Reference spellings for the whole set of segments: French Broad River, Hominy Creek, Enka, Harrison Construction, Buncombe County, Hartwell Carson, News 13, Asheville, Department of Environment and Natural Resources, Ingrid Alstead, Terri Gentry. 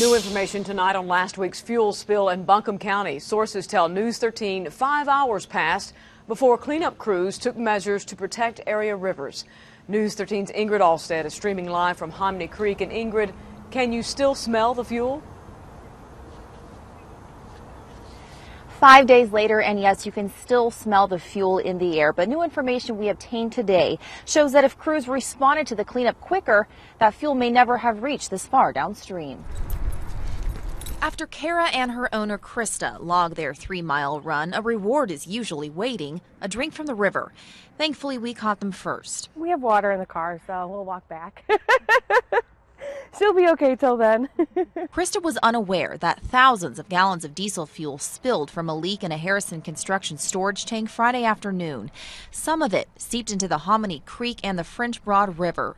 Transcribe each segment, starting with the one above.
New information tonight on last week's fuel spill in Buncombe County. Sources tell News 13 5 hours passed before cleanup crews took measures to protect area rivers. News 13's Ingrid Alstead is streaming live from Hominy Creek. And Ingrid, can you still smell the fuel? 5 days later, and yes, you can still smell the fuel in the air, but new information we obtained today shows that if crews responded to the cleanup quicker, that fuel may never have reached this far downstream. After Kara and her owner Krista log their 3-mile run, a reward is usually waiting, a drink from the river. Thankfully, we caught them first. We have water in the car, so we'll walk back. She'll be okay till then. Krista was unaware that thousands of gallons of diesel fuel spilled from a leak in a Harrison Construction storage tank Friday afternoon. Some of it seeped into the Hominy Creek and the French Broad River.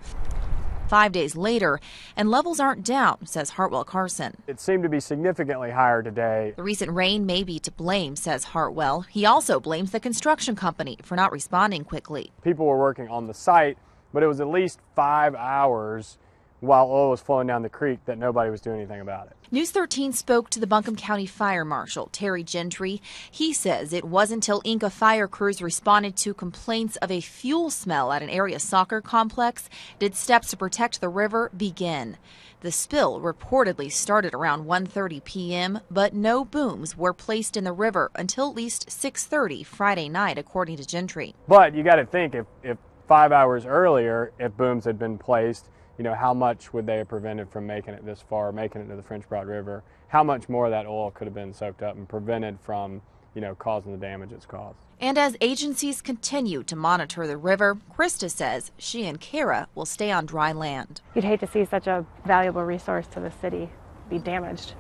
5 days later, and levels aren't down, says Hartwell Carson. It seemed to be significantly higher today. The recent rain may be to blame, says Hartwell. He also blames the construction company for not responding quickly. People were working on the site, but it was at least 5 hours while oil was flowing down the creek that nobody was doing anything about it. News 13 spoke to the Buncombe County Fire Marshal, Terri Gentry. He says it wasn't until Enka fire crews responded to complaints of a fuel smell at an area soccer complex did steps to protect the river begin. The spill reportedly started around 1:30 p.m., but no booms were placed in the river until at least 6:30 Friday night, according to Gentry. But you got to think, if 5 hours earlier, if booms had been placed, you know, how much would they have prevented from making it this far, making it to the French Broad River? How much more of that oil could have been soaked up and prevented from, you know, causing the damage it's caused? And as agencies continue to monitor the river, Krista says she and Kara will stay on dry land. You'd hate to see such a valuable resource to the city be damaged.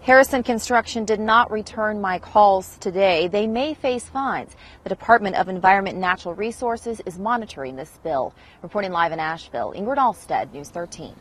Harrison Construction did not return my calls today. They may face fines. The Department of Environment and Natural Resources is monitoring this spill. Reporting live in Asheville, Ingrid Alstead, News 13.